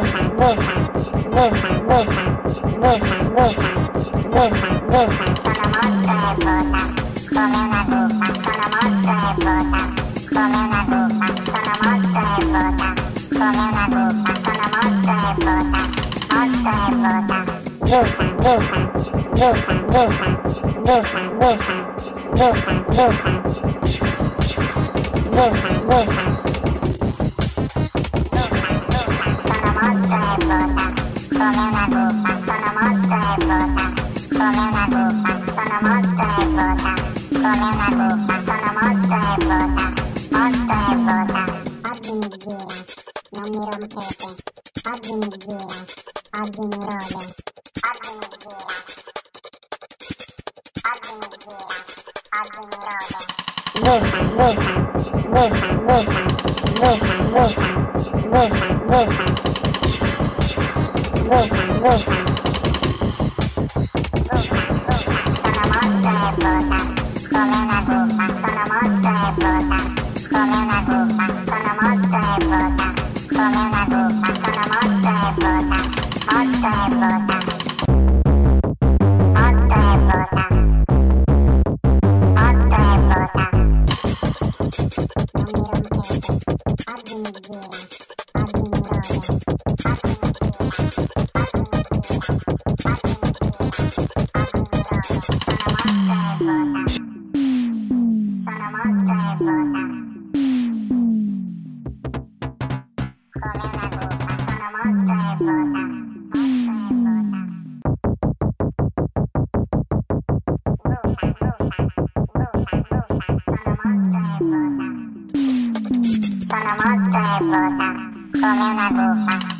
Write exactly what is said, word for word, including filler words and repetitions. gufa. Come on, gufa.